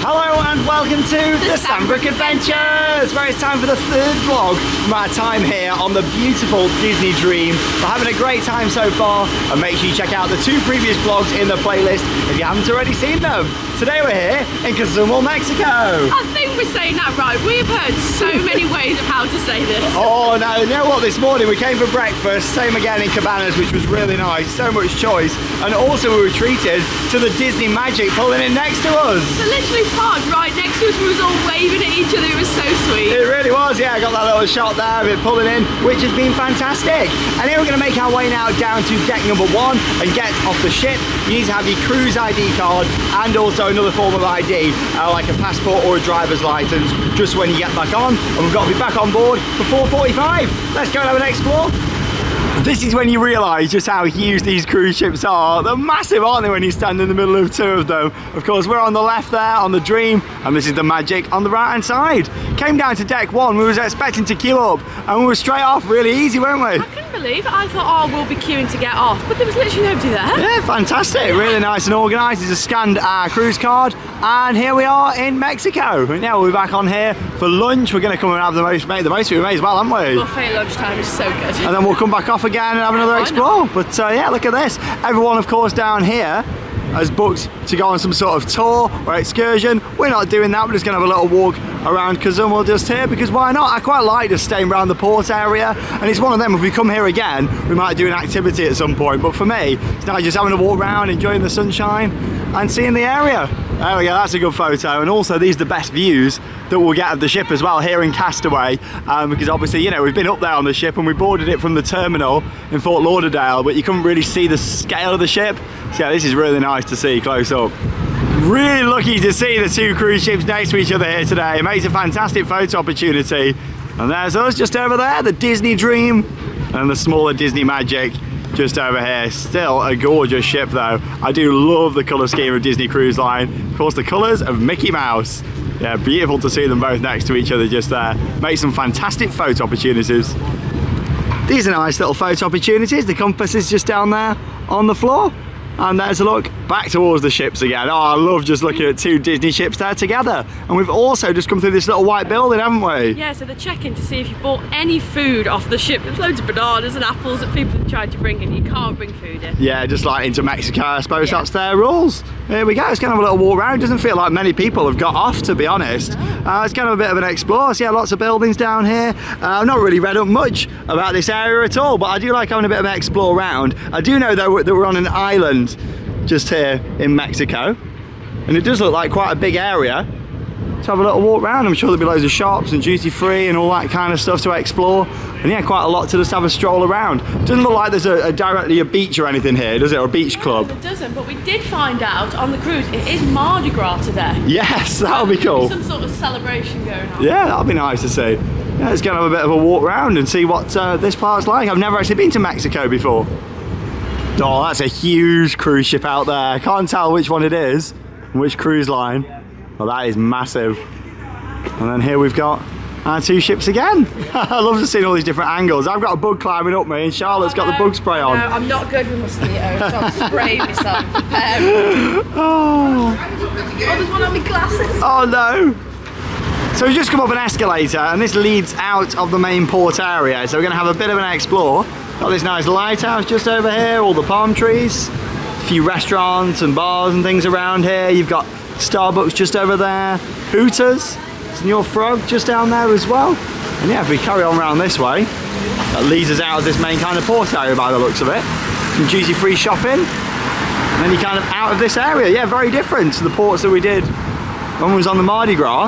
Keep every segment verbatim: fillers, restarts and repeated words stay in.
Hello and welcome to the, the Sandbrook Adventures, where it's time for the third vlog from our time here on the beautiful Disney Dream. We're having a great time so far, and make sure you check out the two previous vlogs in the playlist if you haven't already seen them. Today we're here in Cozumel, Mexico. I think we're saying that right. We've heard so many ways of how to say this. Oh no, you know what, this morning we came for breakfast, same again in Cabanas, which was really nice, so much choice, and also we were treated to the Disney Magic pulling in next to us. So literally parked right next to us, we was all waving at each other, it was so sweet. It really was, yeah, I got that little shot there of it pulling in, which has been fantastic. And here we're going to make our way now down to deck number one and get off the ship. You need to have your cruise I D card and also another form of I D, uh, like a passport or a driver's license, just when you get back on, and we've got to be back on board for four forty-five. Let's go and have an explore. This is when you realise just how huge these cruise ships are. They're massive, aren't they, when you stand in the middle of two of them. Of course, we're on the left there on the Dream, and this is the Magic on the right-hand side. Came down to deck one, we was expecting to queue up, and we were straight off really easy, weren't we? I couldn't believe it. I thought, oh, we'll be queuing to get off, but there was literally nobody there. Yeah, fantastic. Yeah. Really nice and organised. Just scanned our cruise card, and here we are in Mexico. Now we'll be back on here for lunch. We're going to come and have the most, make the most of it, we may as well, haven't we? Buffet lunchtime is so good. And then we'll come back off again and have another explore. But uh, yeah, look at this. Everyone, of course, down here has booked to go on some sort of tour or excursion. We're not doing that, we're just going to have a little walk around Cozumel just here, because why not? I quite like just staying around the port area, and it's one of them, if we come here again, we might do an activity at some point, but for me, it's now just having a walk around, enjoying the sunshine, and seeing the area. There we go, that's a good photo, and also these are the best views that we'll get of the ship as well here in Castaway, um, because obviously, you know, we've been up there on the ship and we boarded it from the terminal in Fort Lauderdale, but you couldn't really see the scale of the ship, so yeah, this is really nice to see close up. Really lucky to see the two cruise ships next to each other here today. It makes a fantastic photo opportunity. And there's us just over there, the Disney Dream, and the smaller Disney Magic just over here. Still a gorgeous ship though. I do love the colour scheme of Disney Cruise Line. Of course, the colours of Mickey Mouse. Yeah, beautiful to see them both next to each other just there. Make some fantastic photo opportunities. These are nice little photo opportunities. The compass is just down there on the floor. And there's a look back towards the ships again. Oh, I love just looking at two Disney ships there together. And we've also just come through this little white building, haven't we? Yeah, so they're checking to see if you bought any food off the ship. There's loads of bananas and apples that people have tried to bring in. You can't bring food in. Yeah, just like into Mexico, I suppose. Yeah, that's their rules. Here we go, it's kind of a little walk around. It doesn't feel like many people have got off, to be honest. No. Uh, it's kind of a bit of an explore. So yeah, lots of buildings down here. Uh, I've not really read up much about this area at all, but I do like having a bit of an explore around. I do know though that we're on an island just here in Mexico, and it does look like quite a big area. Let's have a little walk around. I'm sure there'll be loads of shops and duty free and all that kind of stuff to explore, and yeah, quite a lot to just have a stroll around. Doesn't look like there's a, a directly a beach or anything here, does it, or a beach no, club? It doesn't, but we did find out on the cruise it is Mardi Gras today. Yes, that'll be cool. Some sort of celebration going on. Yeah, that'll be nice to see. Yeah, let's go and have a bit of a walk around and see what uh, this part's like. I've never actually been to Mexico before. Oh, that's a huge cruise ship out there. I can't tell which one it is, which cruise line. Well, that is massive. And then here we've got our two ships again. I love to see all these different angles. I've got a bug climbing up me, and Charlotte's oh, no, got the bug spray on. No, I'm not good with mosquitoes, so I'll spray myself. Um, oh. Oh, there's one on my glasses. Oh, no. So we've just come up an escalator, and this leads out of the main port area, so we're going to have a bit of an explore. Got this nice lighthouse just over here, all the palm trees, a few restaurants and bars and things around here. You've got Starbucks just over there, Hooters, it's New Frog just down there as well. And yeah, if we carry on around this way, that leads us out of this main kind of port area by the looks of it. Some duty free shopping, and then you're kind of out of this area. Yeah, very different to the ports that we did when we was on the Mardi Gras.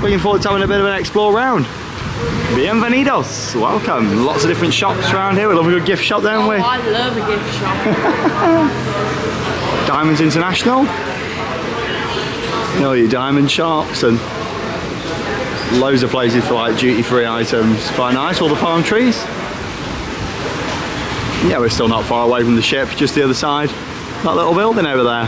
Looking forward to having a bit of an explore round. Bienvenidos, welcome. Lots of different shops around here. We love a good gift shop, don't we? Oh, I love a gift shop. Diamonds International. You know, your diamond shops and loads of places for like duty free items. Quite nice, all the palm trees. Yeah, we're still not far away from the ship, just the other side. That little building over there.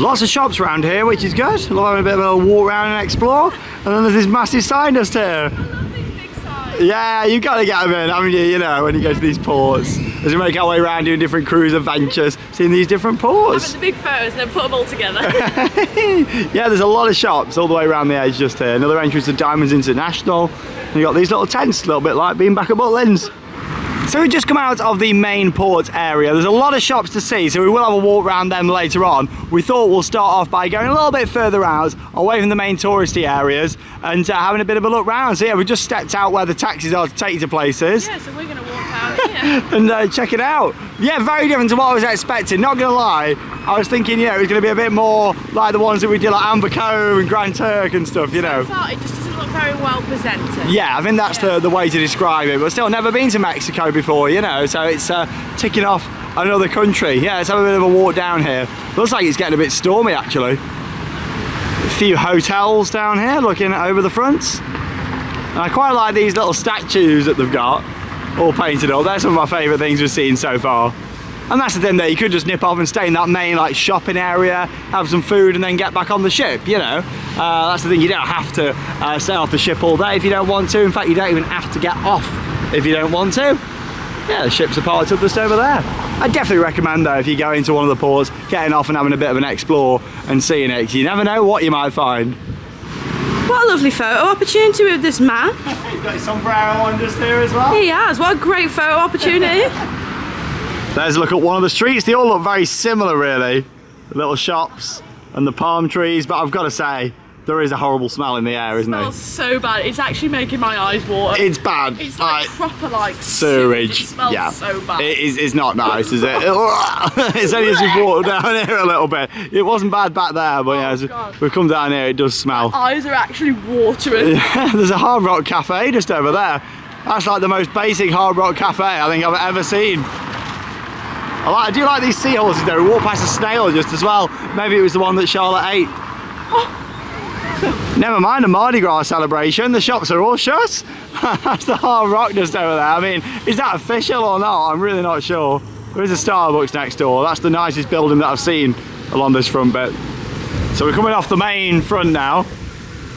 Lots of shops around here, which is good. I love having a bit of a walk around and explore. And then there's this massive sign just here. I love these big signs. Yeah, you've got to get them in, haven't you? You know, when you go to these ports. as we make our way around doing different cruise adventures, seeing these different ports. Having the big photos and then put them all together. Yeah, there's a lot of shops all the way around the edge just here. Another entrance to Diamonds International. And you've got these little tents, a little bit like being back at Butlins. So we've just come out of the main port area. There's a lot of shops to see, so we will have a walk around them later on. We thought we'll start off by going a little bit further out, away from the main touristy areas, and uh, having a bit of a look round. So yeah, we just stepped out where the taxis are to take you to places. Yeah, so we're going to walk out here. And uh, check it out. Yeah, very different to what I was expecting, not going to lie. I was thinking, yeah, it was going to be a bit more like the ones that we did like Amber Cove and Grand Turk and stuff, you know. So far, it just doesn't look very well presented. Yeah, I think that's yeah. the, the way to describe it, but still never been to Mexico before, you know, so it's uh, ticking off another country. Yeah, let's have a bit of a walk down here. Looks like it's getting a bit stormy, actually. A few hotels down here, looking over the fronts. And I quite like these little statues that they've got, all painted up. They're some of my favourite things we've seen so far. And that's the thing that you could just nip off and stay in that main like shopping area, have some food and then get back on the ship, you know. Uh, that's the thing, you don't have to uh, stay off the ship all day if you don't want to. In fact, you don't even have to get off if you don't want to. Yeah, the ships are parked up just over there. I definitely recommend though, if you go into one of the ports, getting off and having a bit of an explore and seeing it, because you never know what you might find. What a lovely photo opportunity with this man. He's got his sombrero on just here as well. He has, what a great photo opportunity. There's a look at one of the streets. They all look very similar, really. The little shops and the palm trees, but I've got to say, there is a horrible smell in the air, isn't there? It smells so bad. It's actually making my eyes water. It's bad. It's like I, proper, like, sewage. sewage. It smells yeah. so bad. It is, it's not nice, is it? It's only as we've walked down here a little bit. It wasn't bad back there, but oh yeah, as we've come down here, it does smell. My eyes are actually watering. There's a Hard Rock Cafe just over there. That's like the most basic Hard Rock Cafe I think I've ever seen. I, like, I do like these seahorses though. We walked past a snail just as well. Maybe it was the one that Charlotte ate. Oh. Never mind a Mardi Gras celebration. The shops are all shut. That's the Hard Rock just over there. I mean, is that official or not? I'm really not sure. There is a Starbucks next door. That's the nicest building that I've seen along this front bit. So we're coming off the main front now.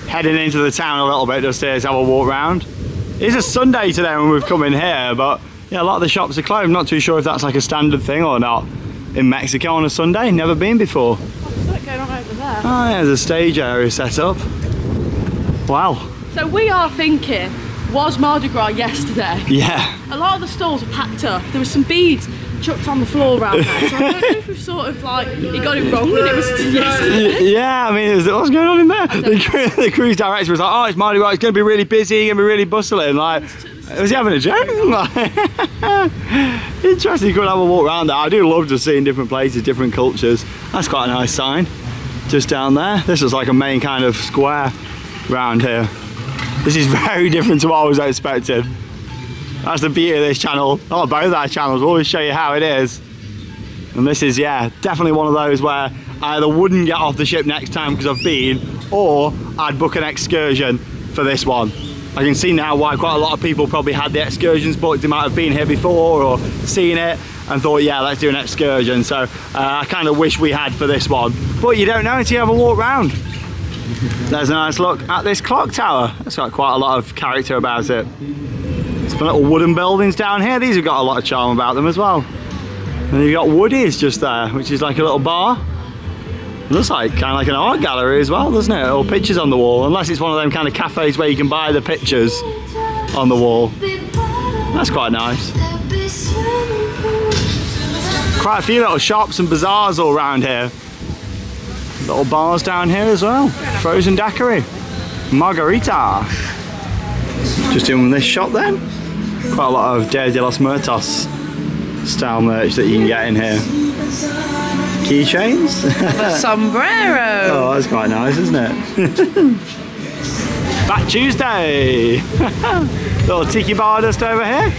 Heading into the town a little bit just here to have a walk round. It's a Sunday today when we've come in here, but yeah, a lot of the shops are closed. I'm not too sure if that's like a standard thing or not in Mexico on a Sunday. Never been before. What's that going on over there? Oh yeah, there's a stage area set up. Wow. So we are thinking, was Mardi Gras yesterday? Yeah. A lot of the stalls were packed up. There were some beads chucked on the floor around there. So I don't know if we've sort of like, you got it wrong and it was yesterday. Yeah, I mean, what's going on in there? The, the cruise director was like, oh, it's Mardi Gras, it's going to be really busy, going to be really bustling. Like, was he having a joke? Interesting, you could have a walk around there. I do love just seeing different places, different cultures. That's quite a nice sign, just down there. This is like a main kind of square round here. This is very different to what I was expecting. That's the beauty of this channel. Oh, both our channels, we'll always show you how it is. And this is, yeah, definitely one of those where I either wouldn't get off the ship next time because I've been, or I'd book an excursion for this one. I can see now why quite a lot of people probably had the excursions booked. They might have been here before or seen it and thought, yeah, let's do an excursion. So uh, I kind of wish we had for this one. But you don't know until you have a walk round. There's a nice look at this clock tower. That's got quite a lot of character about it. Some little wooden buildings down here. These have got a lot of charm about them as well. And you've got Woody's just there, which is like a little bar. Looks like kind of like an art gallery as well, doesn't it? Or pictures on the wall, unless it's one of them kind of cafes where you can buy the pictures on the wall. That's quite nice. Quite a few little shops and bazaars all around here. Little bars down here as well. Frozen daiquiri, margarita. Just in this shop then. Quite a lot of Dia de los Muertos style merch that you can get in here. Keychains? Sombrero! Oh, that's quite nice, isn't it? Fat Tuesday! Little tiki bar just over here.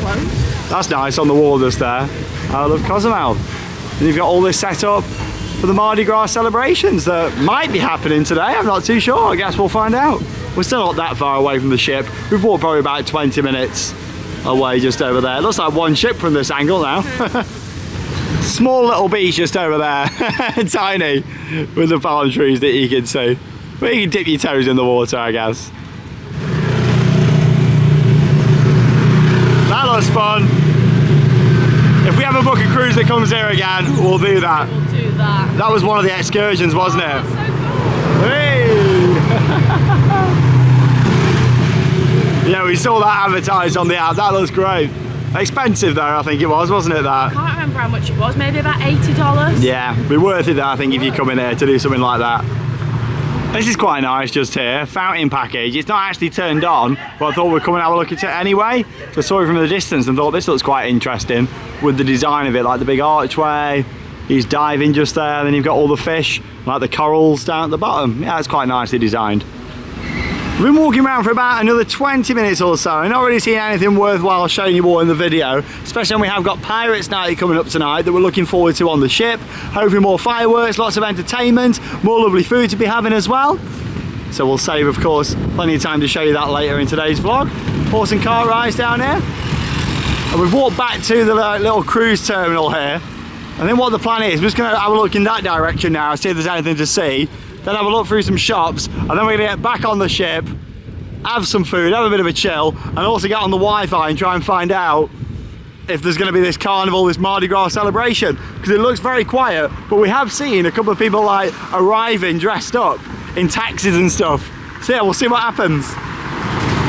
Close. That's nice on the wall just there. I love Cozumel. And you've got all this set up for the Mardi Gras celebrations that might be happening today. I'm not too sure. I guess we'll find out. We're still not that far away from the ship. We've walked probably about twenty minutes away just over there. Looks like one ship from this angle now. Small little beach just over there, tiny, with the palm trees that you can see. But you can dip your toes in the water, I guess. That looks fun. as it comes here again, we'll do that. We'll do that. That was one of the excursions, wasn't oh, it? So cool. Hey! Yeah, we saw that advertised on the app. That looks great. Expensive though, I think it was, wasn't it? That I can't remember how much it was. Maybe about eighty dollars. Yeah, it'd be worth it though, I think, if you come in here to do something like that. This is quite nice just here. Fountain package. It's not actually turned on, but I thought we'd come and have a look at it anyway. So I saw it from the distance and thought this looks quite interesting with the design of it, like the big archway. He's diving just there. Then you've got all the fish, like the corals down at the bottom. Yeah, it's quite nicely designed. We've been walking around for about another twenty minutes or so and not really seen anything worthwhile showing you all in the video, especially when we have got Pirates Night coming up tonight that we're looking forward to on the ship. Hopefully more fireworks, lots of entertainment, more lovely food to be having as well. So we'll save, of course, plenty of time to show you that later in today's vlog. Horse and car rides down here. And we've walked back to the little cruise terminal here. And then what the plan is, we're just going to have a look in that direction now, see if there's anything to see. Then have a look through some shops, and then we're going to get back on the ship, have some food, have a bit of a chill, and also get on the Wi-Fi and try and find out if there's going to be this carnival, this Mardi Gras celebration, because it looks very quiet, but we have seen a couple of people like arriving dressed up in taxis and stuff. So yeah, we'll see what happens.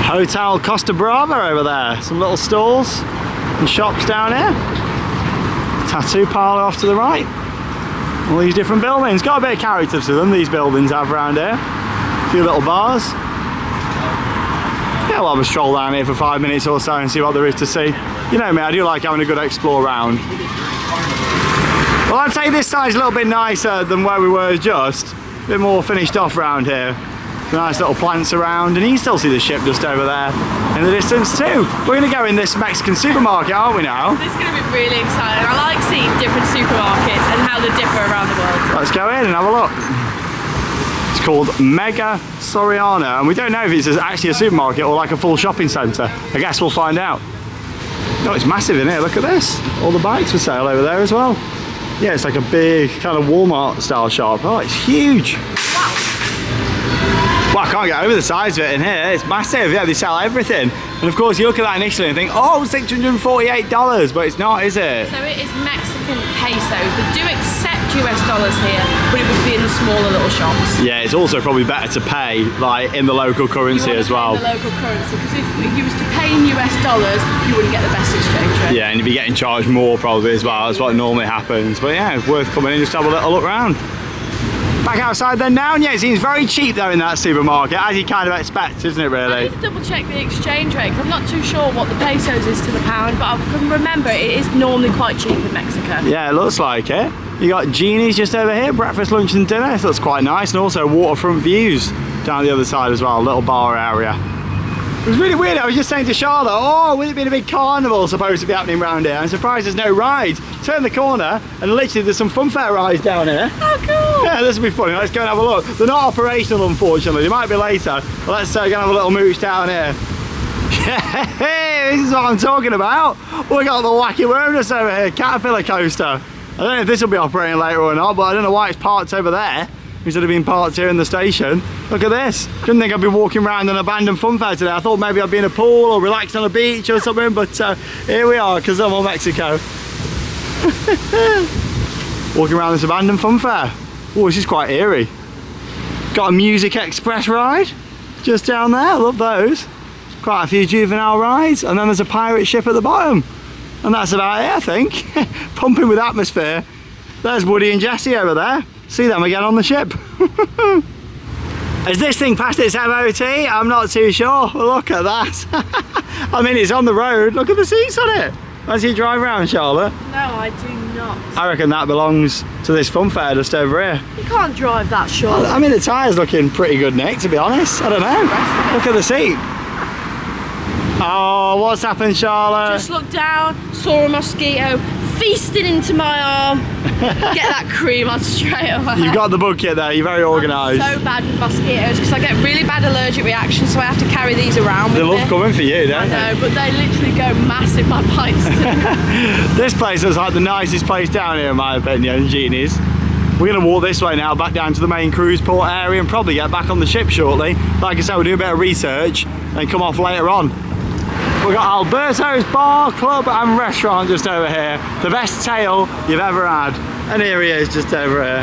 Hotel Costa Brava over there, some little stalls and shops down here. Tattoo parlour off to the right. All these different buildings. Got a bit of character to them, these buildings have around here. A few little bars. Yeah, we'll have a stroll down here for five minutes or so and see what there is to see. You know me, I do like having a good explore round. Well, I'd say this side's a little bit nicer than where we were just. A bit more finished off round here. Nice little plants around, and you can still see the ship just over there in the distance too. We're going to go in this Mexican supermarket, aren't we now? This is going to be really exciting. I like seeing different supermarkets and how they differ around the world. Let's go in and have a look. It's called Mega Soriana, and we don't know if it's actually a supermarket or like a full shopping centre. I guess we'll find out. No, it's massive in here. Look at this. All the bikes for sale over there as well. Yeah, it's like a big kind of Walmart style shop. Oh, it's huge. Well, I can't get over the size of it in here. It's massive. Yeah, they sell everything. And of course, you look at that initially and think, oh, six hundred forty-eight dollars, but it's not, is it? So it is Mexican pesos. They do accept U S dollars here, but it would be in the smaller little shops. Yeah, it's also probably better to pay like in the local currency as well. In the local currency, because if you was to pay in U S dollars, you wouldn't get the best exchange rate. Yeah, and you'd be getting charged more probably as well. That's what normally happens. But yeah, it's worth coming in just to have a little look around. Back outside then now, and yeah, it seems very cheap though in that supermarket, as you kind of expect, isn't it really? I need to double check the exchange rate, because I'm not too sure what the pesos is to the pound, but I can remember it is normally quite cheap in Mexico. Yeah, it looks like it. You got Genie's just over here, breakfast, lunch and dinner. This looks quite nice, and also waterfront views down the other side as well, a little bar area. It was really weird, I was just saying to Charlotte, oh, would it be a big carnival supposed to be happening around here? I'm surprised there's no rides. Turn the corner and literally there's some funfair rides down here. Oh, cool! Yeah, this will be funny. Let's go and have a look. They're not operational, unfortunately. They might be later. But let's uh, go and have a little mooch down here. This is what I'm talking about. We got the wacky worm just over here, caterpillar coaster. I don't know if this will be operating later or not, but I don't know why it's parked over there instead of being parked here in the station. Look at this. Didn't think I'd be walking around an abandoned funfair today. I thought maybe I'd be in a pool or relaxed on a beach or something, but uh, here we are, Cozumel, Mexico. Walking around this abandoned funfair. Oh, this is quite eerie. Got a Music Express ride just down there. I love those. Quite a few juvenile rides, and then there's a pirate ship at the bottom. And that's about it, I think. Pumping with atmosphere. There's Woody and Jesse over there. See them again on the ship. Has this thing passed its M O T? I'm not too sure. Look at that. I mean, it's on the road. Look at the seats on it. As you drive around, Charlotte? No, I do not. I reckon that belongs to this funfair just over here. You can't drive that short. I mean, the tyre's looking pretty good, Nick, to be honest. I don't know. Look at the seat. Oh, what's happened, Charlotte? Just looked down, saw a mosquito, feasted into my arm. Get that cream on straight away. You've got the bucket there, you're very organised. I'm so bad with mosquitoes, because I get really bad allergic reactions, so I have to carry these around with me. They love coming for you, don't they? I know, but they literally go massive, my pints do. This place is like the nicest place down here, in my opinion, Genie's. We're going to walk this way now, back down to the main cruise port area, and probably get back on the ship shortly. Like I said, we'll do a bit of research, and come off later on. We've got Alberto's bar, club and restaurant just over here. The best tail you've ever had. And here he is just over here.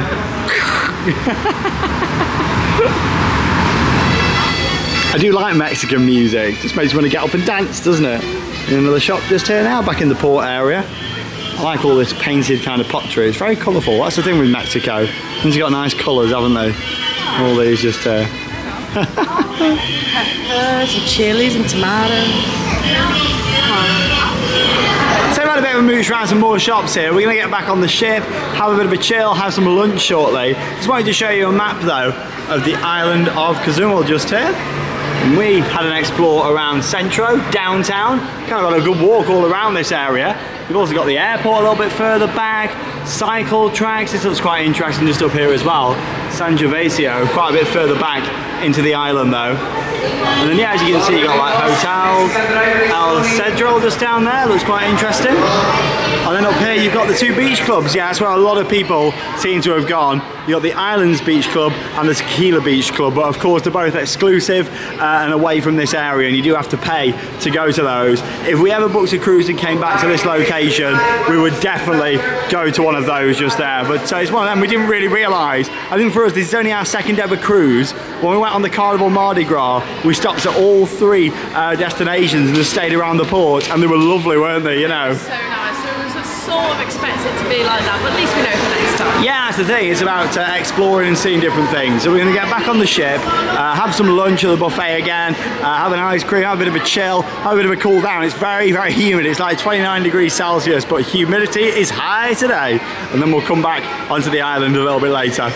I do like Mexican music, just makes you want to get up and dance, doesn't it? In another shop just here now, back in the port area. I like all this painted kind of pottery, it's very colourful. That's the thing with Mexico, they've got nice colours, haven't they? All these just here. Peppers and chilies and tomatoes. So we've had a bit of a mooch around some more shops here. We're going to get back on the ship, have a bit of a chill, have some lunch shortly. Just wanted to show you a map though of the island of Cozumel just here. And we had an explore around Centro, downtown, kind of got a good walk all around this area. We've also got the airport a little bit further back, cycle tracks, this looks quite interesting just up here as well. San Gervasio, quite a bit further back into the island though. And then yeah, as you can see, you've got like hotels, El Cedro just down there, looks quite interesting. And then up here you've got the two beach clubs, yeah, that's where a lot of people seem to have gone. You've got the Islands Beach Club and the Tequila Beach Club, but of course they're both exclusive uh, and away from this area, and you do have to pay to go to those. If we ever booked a cruise and came back to this location, we would definitely go to one of those just there. But uh, it's one of them we didn't really realise. I think for us, this is only our second ever cruise. When we went on the Carnival Mardi Gras, we stopped at all three uh, destinations and just stayed around the port, and they were lovely, weren't they, you know? So nice. Sort of expects it to be like that, but at least we know for next time. Yeah, that's the thing, it's about uh, exploring and seeing different things. So we're going to get back on the ship, uh, have some lunch at the buffet again, uh, have an ice cream, have a bit of a chill, have a bit of a cool down. It's very, very humid, it's like twenty-nine degrees Celsius, but humidity is high today. And then we'll come back onto the island a little bit later.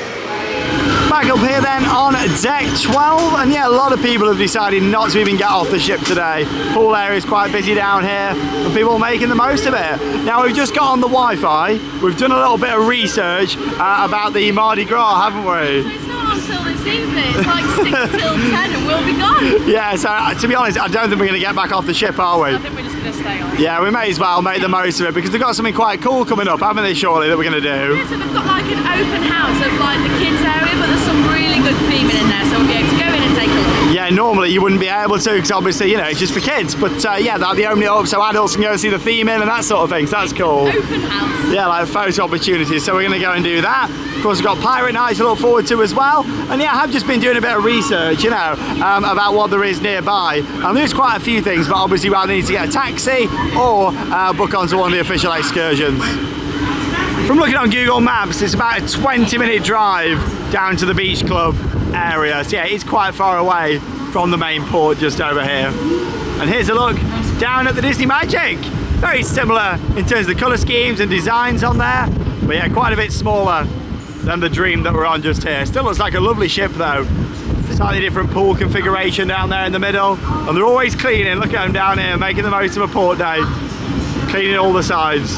Back up here then on deck twelve, and yeah, a lot of people have decided not to even get off the ship today. Pool area is quite busy down here and people are making the most of it. Now we've just got on the Wi-Fi, we've done a little bit of research uh, about the Mardi Gras, haven't we? It's not until this evening, it's like six till ten and we'll be gone. Yeah, so uh, to be honest, I don't think we're going to get back off the ship, are we? I think we're just going to stay on. Yeah, we may as well make the most of it because they've got something quite cool coming up, haven't they, surely, that we're going to do? Yeah, so they've got like an open house of like the kids area, but there's some really good theming in there, so we'll be able to go in and take a look. Yeah, normally you wouldn't be able to because obviously, you know, it's just for kids, but uh, yeah, that'll be opening it up so adults can go see the theming and that sort of thing, so that's cool. Open house. Yeah, like photo opportunities, so we're going to go and do that. Of course, we've got Pirate Night to look forward to as well, and yeah, I have just been doing a bit of research, you know, um, about what there is nearby, and there's quite a few things, but obviously we either need to get a taxi or uh, book onto one of the official excursions. From looking on Google Maps, it's about a twenty minute drive down to the beach club area. So yeah, it's quite far away from the main port just over here. And here's a look down at the Disney Magic. Very similar in terms of the colour schemes and designs on there, but yeah, quite a bit smaller than the Dream that we're on just here. Still looks like a lovely ship though. Slightly different pool configuration down there in the middle, and they're always cleaning. Look at them down here, making the most of a port day, cleaning all the sides.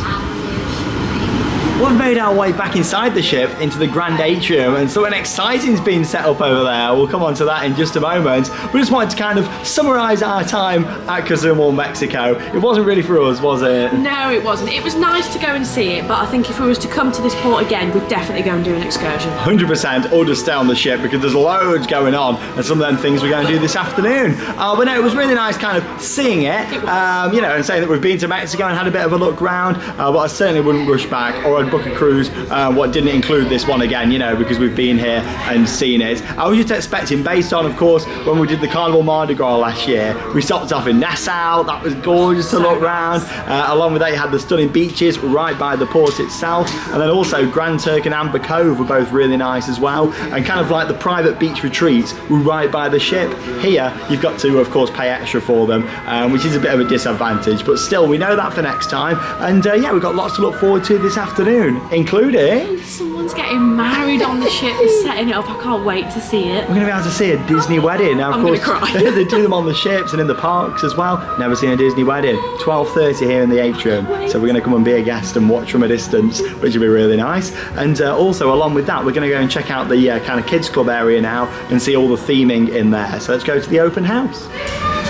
We've made our way back inside the ship into the grand atrium, and something exciting's been set up over there. We'll come on to that in just a moment. We just wanted to kind of summarise our time at Cozumel, Mexico. It wasn't really for us, was it? No, it wasn't. It was nice to go and see it, but I think if we was to come to this port again, we'd definitely go and do an excursion. one hundred percent, or just stay on the ship, because there's loads going on, and some of them things we're going to do this afternoon. Uh, but no, it was really nice kind of seeing it, it um, you know, and saying that we've been to Mexico and had a bit of a look round, uh, but I certainly wouldn't rush back, or I'd book a cruise uh, what didn't include this one again, you know, because we've been here and seen it. I was just expecting, based on of course when we did the Carnival Mardi Gras last year, we stopped off in Nassau, that was gorgeous to look round, uh, along with that you had the stunning beaches right by the port itself, and then also Grand Turk and Amber Cove were both really nice as well, and kind of like the private beach retreats were right by the ship. Here you've got to of course pay extra for them, um, which is a bit of a disadvantage, but still we know that for next time, and uh, yeah, we've got lots to look forward to this afternoon, including someone's getting married on the ship. They're setting it up. I can't wait to see it. We're going to be able to see a Disney wedding. Now, of I'm course, gonna cry. They do them on the ships and in the parks as well. Never seen a Disney wedding. twelve thirty here in the atrium. So we're going to come and be a guest and watch from a distance, which will be really nice. And uh, also, along with that, we're going to go and check out the uh, kind of kids club area now and see all the theming in there. So let's go to the open house.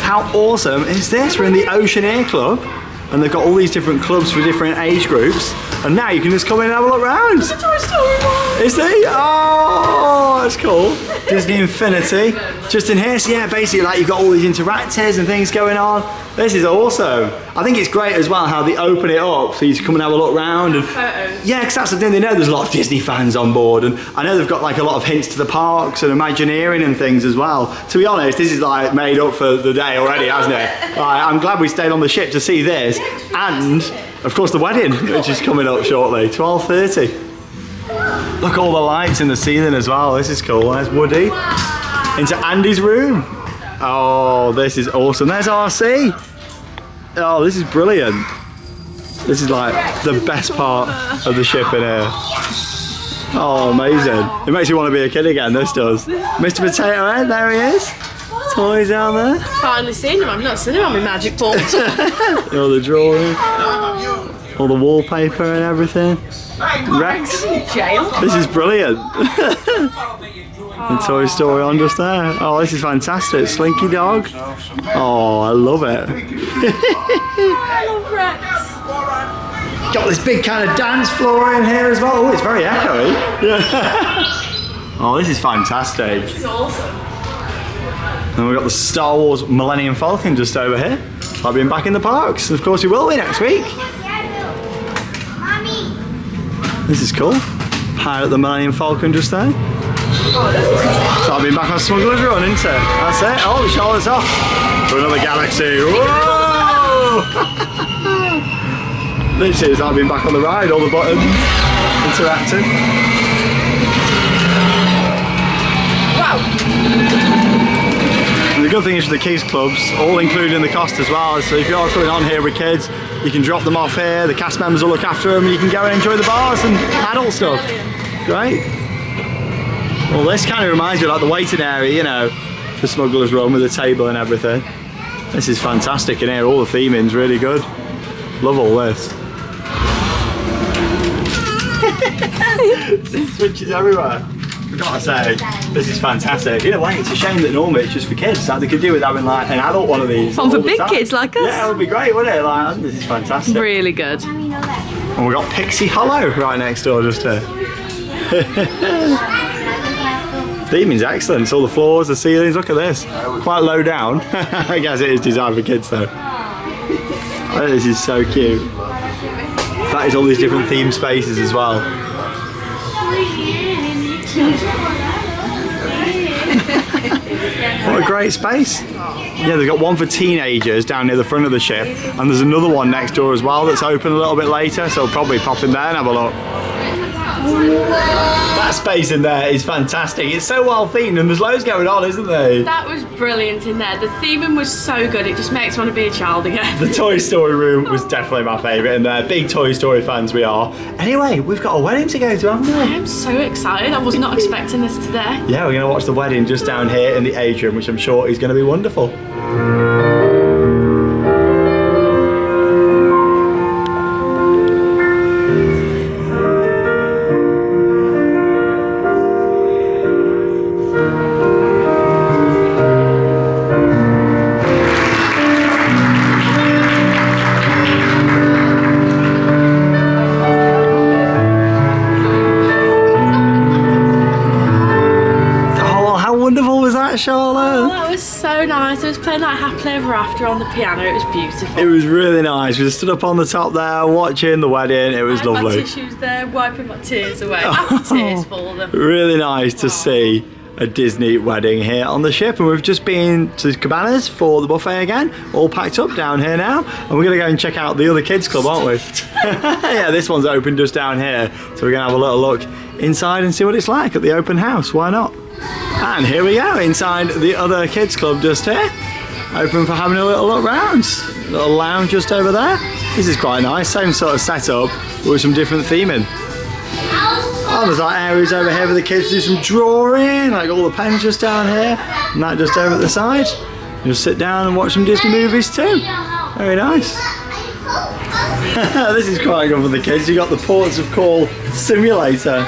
How awesome is this? We're in the Oceaneer Club, and they've got all these different clubs for different age groups. And now you can just come in and have a look around. It's a Toy Story one. Is he? Oh, that's cool. Disney Infinity. Just in here, so yeah, basically like you've got all these interactives and things going on. This is awesome. I think it's great as well how they open it up so you can come and have a look round. And photos. Yeah, because that's the thing, they know there's a lot of Disney fans on board, and I know they've got like a lot of hints to the parks and Imagineering and things as well. To be honest, this is like made up for the day already, hasn't it? Like, I'm glad we stayed on the ship to see this, and of course the wedding, which is coming up shortly, twelve thirty. Look at all the lights in the ceiling as well. This is cool. There's Woody. Into Andy's room. Oh, this is awesome. There's R C. Oh, this is brilliant. This is like the best part of the ship in here. Oh, amazing. It makes you want to be a kid again, this does. Mister Potato Head, there he is. Toys down there. Finally seen him. I've not seen him on my magic board. All the drawing. All the wallpaper and everything. Rex, this is brilliant. And Toy Story on just there. Oh, this is fantastic. Slinky Dog. Oh, I love it. I love Rex. Got this big kind of dance floor in here as well. Oh, it's very echoey. Oh, this is fantastic. This is awesome. And we've got the Star Wars Millennium Falcon just over here. I'll be back in the parks. Of course, we will be next week. This is cool. Pirate the Millennium Falcon just there. Oh, so I've been back on Smuggler's Run, isn't it? That's it. Oh, Charlotte's off to another galaxy. Whoa! This is I've been back on the ride. All the buttons interacting. Wow. And the good thing is for the kids clubs, all included in the cost as well. So if you are coming on here with kids, you can drop them off here, the cast members will look after them, you can go and enjoy the bars and adult stuff. Great. Well, this kind of reminds me of like the waiting area, you know, for Smuggler's Run with the table and everything. This is fantastic in here, all the theming's really good. Love all this. Switches everywhere. I've got to say, this is fantastic. In a way, it's a shame that normally it's just for kids. Like they could do with having like an adult one of these. One for big kids like us. Yeah, it would be great, wouldn't it? Like, this is fantastic. Really good. And we've got Pixie Hollow right next door just here. Theming's excellent. It's all the floors, the ceilings. Look at this. Quite low down. I guess it is designed for kids though. Oh, this is so cute. That is all these different theme spaces as well. What a great space. Yeah, they've got one for teenagers down near the front of the ship, and there's another one next door as well that's open a little bit later, so we'll probably pop in there and have a look. That space in there is fantastic. It's so well themed and there's loads going on, isn't there? That was brilliant in there. The theming was so good, it just makes me want to be a child again. The Toy Story room was definitely my favourite in there. Big Toy Story fans we are. Anyway, we've got a wedding to go to, haven't we? I am so excited. I was not expecting this today. Yeah, we're going to watch the wedding just down here in the age room, which I'm sure is going to be wonderful. After on the piano, it was beautiful. It was really nice. We just stood up on the top there watching the wedding. It was I had lovely. My tissues there, wiping my tears away. Oh, tears for them. Really nice to wow. see a Disney wedding here on the ship, and we've just been to Cabanas for the buffet again. All packed up down here now, and we're gonna go and check out the other kids club, aren't we? Yeah, this one's open just down here, so we're gonna have a little look inside and see what it's like at the open house. Why not? And here we go inside the other kids club just here. Open for having a little look round. Little lounge just over there. This is quite nice, same sort of setup, but with some different theming. Oh, there's like areas over here for the kids to do some drawing, like all the pens just down here, and that just over at the side. You'll sit down and watch some Disney movies too. Very nice. This is quite good for the kids. You've got the Ports of Call simulator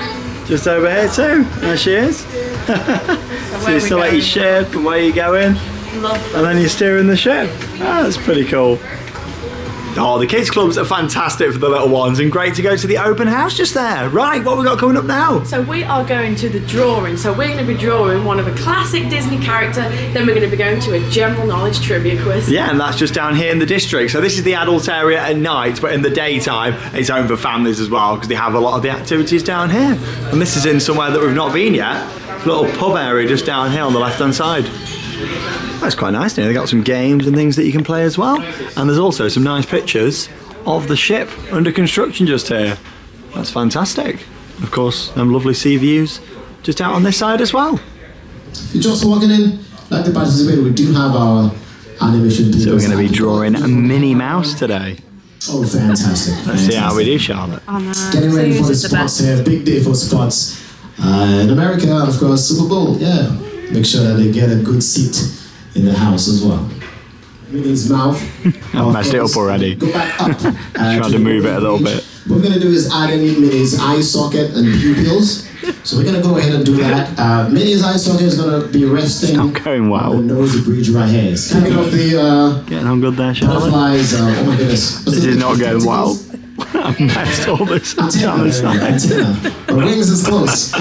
just over here too. There she is. So you select your ship and where you're going. Lovely. And then you're steering the ship. Oh, that's pretty cool. Oh, the kids clubs are fantastic for the little ones and great to go to the open house just there. Right, what have we got coming up now? So we are going to the drawing. So we're going to be drawing one of a classic Disney character, then we're going to be going to a general knowledge trivia quiz. Yeah, and that's just down here in the district. So this is the adult area at night, but in the daytime it's home for families as well because they have a lot of the activities down here. And this is in somewhere that we've not been yet. Little pub area just down here on the left hand side. That's quite nice, you know, they've got some games and things that you can play as well. And there's also some nice pictures of the ship under construction just here. That's fantastic. Of course, them lovely sea views just out on this side as well. You're just walking in, like the badges of it, we do have our animation. So we're going to be drawing a Minnie Mouse today. Oh, fantastic. Let's fantastic. see how we do, Charlotte. Oh, no. Getting ready so for the spots the here, big day for spots. Uh, in America, and of course, Super Bowl, yeah. Make sure that they get a good seat in the house as well. Minnie's mouth. I've messed it up already. Go back up. uh, Trying to move it a little bit. What we're going to do is add in Minnie's eye socket and pupils. So we're going to go ahead and do that. Uh, Minnie's eye socket is going to be resting I'm going well. on the nose of bridge right here. It's coming up the uh, Getting on good there, Charlotte. Butterflies. Uh, oh my goodness. This is not going well. I've messed all this up down the side. The wings is close.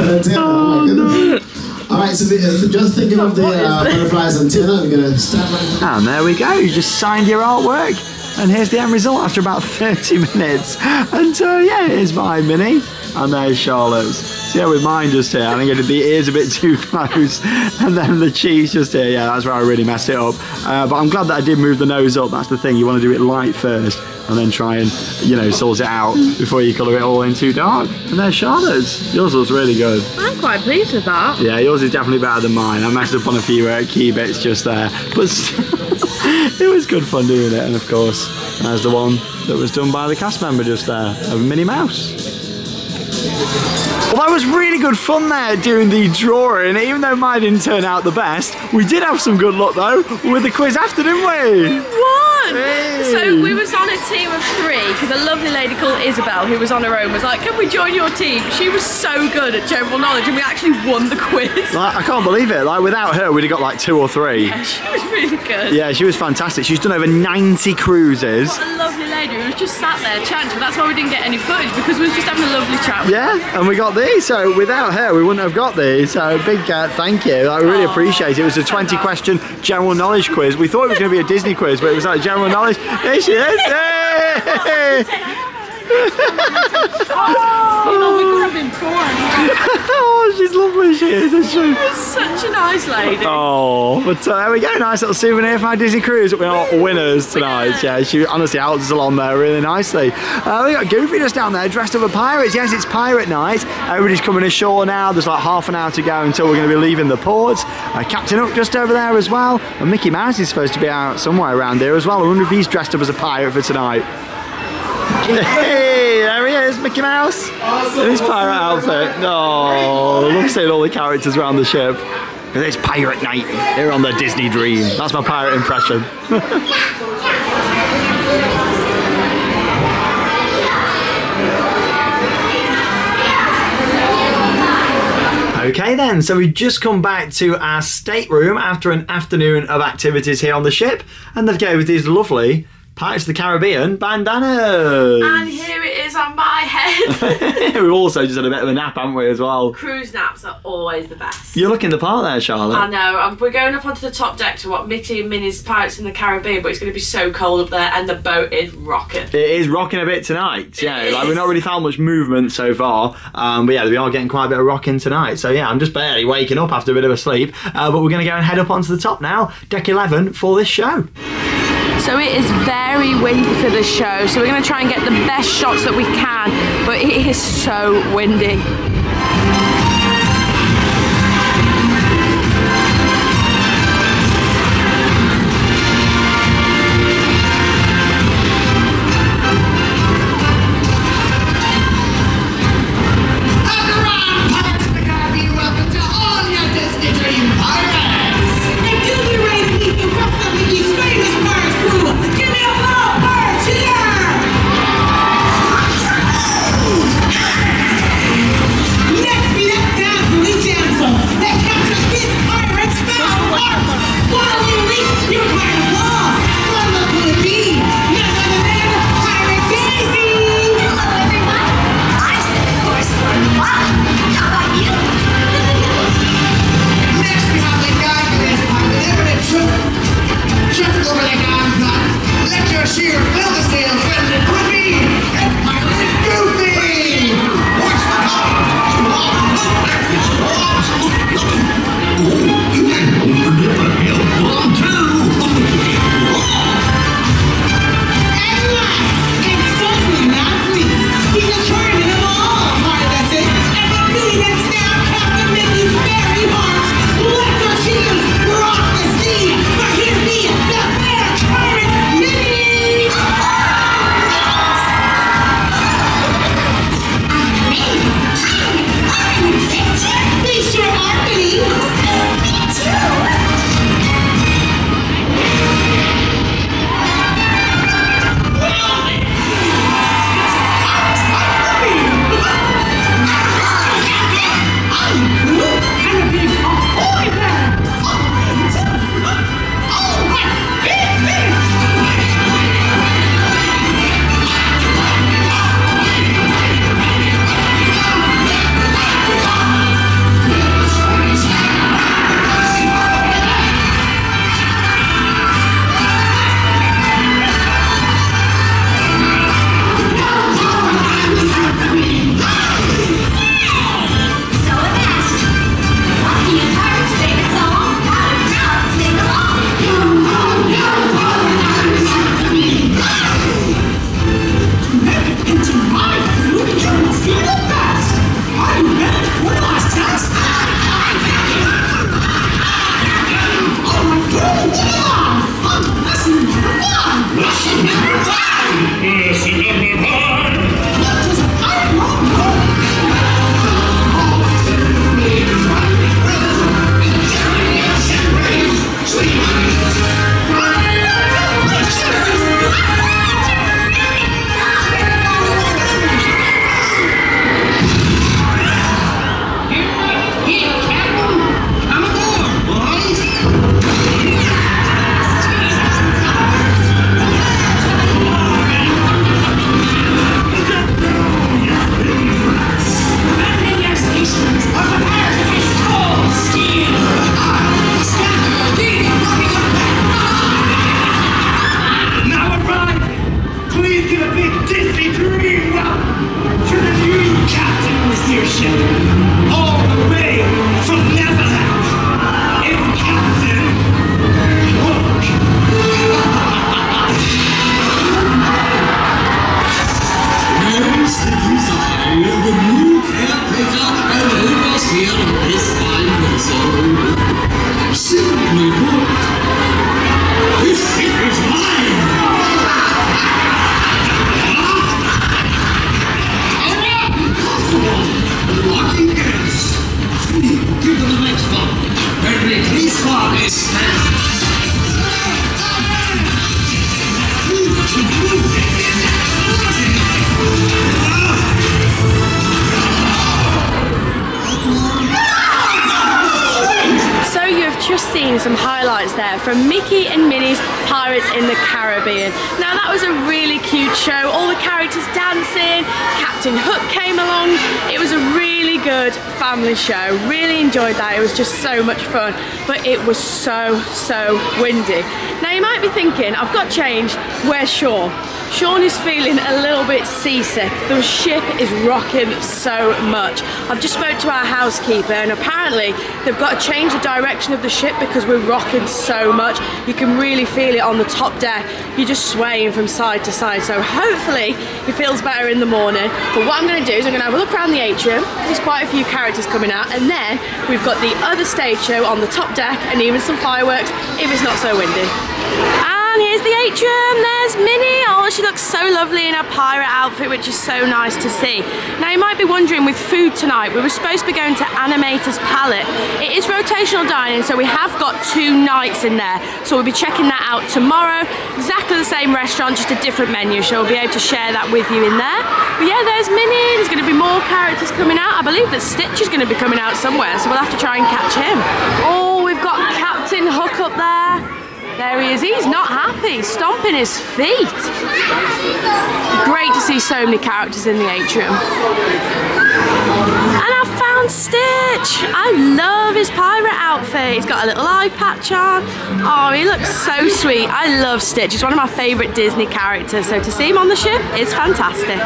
antenna, oh, no. Alright, so the, uh, just thinking of the uh, butterflies antenna, we're going to start right now. And there we go, you just signed your artwork. And here's the end result after about thirty minutes. And so, uh, yeah, here's my Minnie. And there's Charlotte's. So yeah, with mine just here, I think I did the ears a bit too close. And then the cheeks just here. Yeah, that's where I really messed it up. Uh, but I'm glad that I did move the nose up. That's the thing, you want to do it light first. And then try and, you know, sort it out before you colour it all in too dark. And there's Charlotte's. Yours looks really good. I'm quite pleased with that. Yeah, yours is definitely better than mine. I messed up on a few uh, key bits just there. But it was good fun doing it. And of course, there's the one that was done by the cast member just there, of Minnie Mouse. Well, that was really good fun there doing the drawing. Even though mine didn't turn out the best, we did have some good luck though with the quiz after, didn't we? What? Hey. So we was on a team of three because a lovely lady called Isabel, who was on her own, was like, "Can we join your team?" She was so good at general knowledge, and we actually won the quiz. Like, I can't believe it. Like without her, we'd have got like two or three. Yeah, she was really good. Yeah, she was fantastic. She's done over ninety cruises. What a lovely lady. We was just sat there chatting, but that's why we didn't get any footage because we were just having a lovely chat. With yeah, and we got these. So without her, we wouldn't have got these. So big uh, thank you. I really oh, appreciate it. It was a twenty question general knowledge quiz. We thought it was going to be a Disney quiz, but it was like general knowledge. There she is. Hey! Oh, we could have been born. Oh, she's lovely. She is, isn't she? She was such a nice lady. Oh, but uh, there we go. Nice little souvenir for our Disney cruise. We are winners tonight. Yeah, she honestly helped us along there really nicely. Uh, we got Goofy just down there dressed up as pirates. Yes, it's pirate night. Everybody's coming ashore now. There's like half an hour to go until we're going to be leaving the port. Uh, Captain Hook just over there as well. And Mickey Mouse is supposed to be out somewhere around here as well. I wonder if he's dressed up as a pirate for tonight. Hey, there he is, Mickey Mouse. Awesome. In his pirate outfit. Oh, I love seeing all the characters around the ship. It's pirate night here on the Disney Dream. That's my pirate impression. Okay then, so we've just come back to our stateroom after an afternoon of activities here on the ship, and they've gave us these lovely Pirates of the Caribbean bandanas. And here it is on my head. We've also just had a bit of a nap, haven't we, as well? Cruise naps are always the best. You're looking the part there, Charlotte. I know. We're going up onto the top deck to what Mickey and Minnie's Pirates in the Caribbean, but it's going to be so cold up there, and the boat is rocking. It is rocking a bit tonight. Yeah, it like is. We've not really found much movement so far, um, but yeah, we are getting quite a bit of rocking tonight. So yeah, I'm just barely waking up after a bit of a sleep, uh, but we're going to go and head up onto the top now, deck eleven, for this show. So it is very windy for the show, so we're going to try and get the best shots that we can, but it is so windy. this. So you've just seen some highlights there from Mickey and Minnie's Pirates in the Caribbean. Now that was a really cute show, all the characters dancing, Captain Hook came along, it was a really good family show, really enjoyed that, it was just so much fun, but it was so, so windy. Now you might be thinking, I've got change, where's Sean? Sean is feeling a little bit seasick, the ship is rocking so much. I've just spoke to our housekeeper and apparently they've got to change the direction of the ship because we're rocking so much. You can really feel it on the top deck, you're just swaying from side to side, so hopefully he feels better in the morning. But what I'm going to do is I'm going to have a look around the atrium, there's quite a few characters coming out, and then we've got the other stage show on the top deck and even some fireworks if it's not so windy. And here's the atrium, there's Minnie. Oh, she looks so lovely in her pirate outfit, which is so nice to see. Now you might be wondering with food tonight, we were supposed to be going to Animator's Palette. It is rotational dining, so we have got two nights in there. So we'll be checking that out tomorrow. Exactly the same restaurant, just a different menu. So we'll be able to share that with you in there. But yeah, there's Minnie, there's gonna be more characters coming out. I believe that Stitch is gonna be coming out somewhere, so we'll have to try and catch him. Oh, we've got Captain Hook up there. There he is, he's not happy, stomping his feet. Great to see so many characters in the atrium. And I found Stitch. I love his pirate outfit. He's got a little eye patch on. Oh, he looks so sweet. I love Stitch. He's one of my favourite Disney characters, so to see him on the ship is fantastic.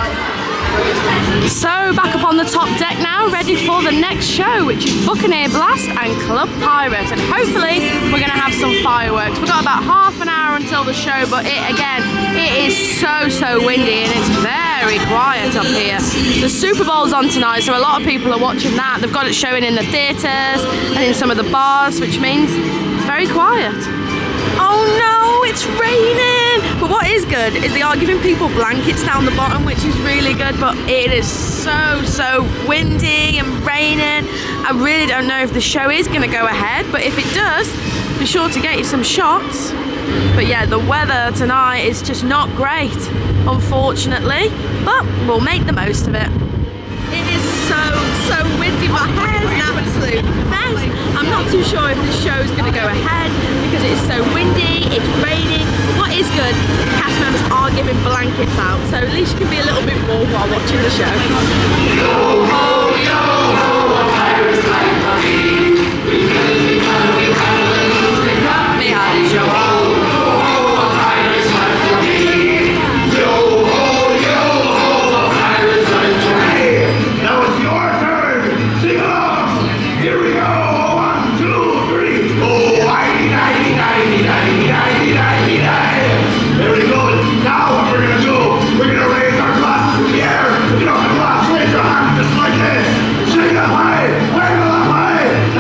So back up on the top deck now, ready for the next show, which is Buccaneer Blast and Club Pirate, and hopefully we're going to have some fireworks. We've got about half an hour until the show, but it again, it is so so windy and it's very quiet up here. The Super Bowl's on tonight, so a lot of people are watching that. They've got it showing in the theatres and in some of the bars, which means it's very quiet. Oh no, it's raining! But what is good is they are giving people blankets down the bottom, which is really good, but it is so, so windy and raining. I really don't know if the show is going to go ahead, but if it does, be sure to get you some shots. But yeah, the weather tonight is just not great, unfortunately, but we'll make the most of it. It is so, so windy. My hair is an absolute mess. I'm not too sure if the show is going to go ahead because it's so windy, it's raining. What is good, the cast members are giving blankets out, so at least you can be a little bit warm while watching the show. Yo, ho, yo, ho, pirates like me. We had a show off. Take a light, take a light,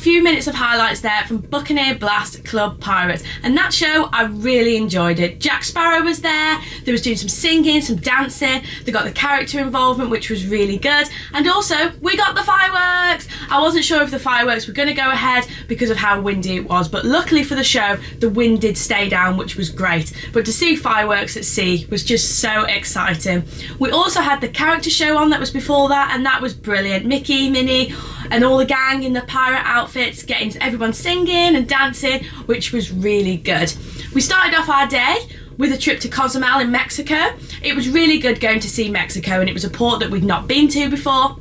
few minutes of highlights there from Buccaneer Blast, Club Pirate, and that show, I really enjoyed it. Jack Sparrow was there, they was doing some singing, some dancing, they got the character involvement, which was really good, and also we got the fireworks. I wasn't sure if the fireworks were going to go ahead because of how windy it was, but luckily for the show the wind did stay down, which was great, but to see fireworks at sea was just so exciting. We also had the character show on that was before that, and that was brilliant. Mickey, Minnie and all the gang in the pirate outfits, getting everyone singing and dancing, which was really good. We started off our day with a trip to Cozumel in Mexico. It was really good going to see Mexico, and it was a port that we'd not been to before.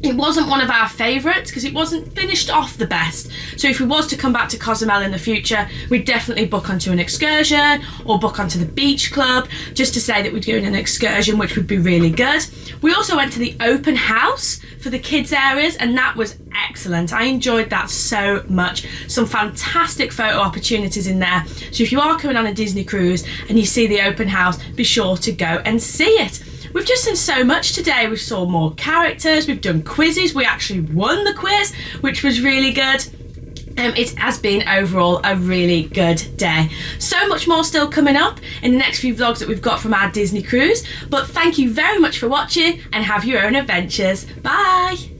It wasn't one of our favourites because it wasn't finished off the best. So if we was to come back to Cozumel in the future, we'd definitely book onto an excursion or book onto the beach club, just to say that we're doing an excursion, which would be really good. We also went to the open house for the kids areas, and that was excellent. I enjoyed that so much. Some fantastic photo opportunities in there. So if you are coming on a Disney cruise and you see the open house, be sure to go and see it. We've just seen so much today. We've saw more characters, we've done quizzes, we actually won the quiz, which was really good. Um, it has been overall a really good day. So much more still coming up in the next few vlogs that we've got from our Disney cruise, but thank you very much for watching, and have your own adventures. Bye!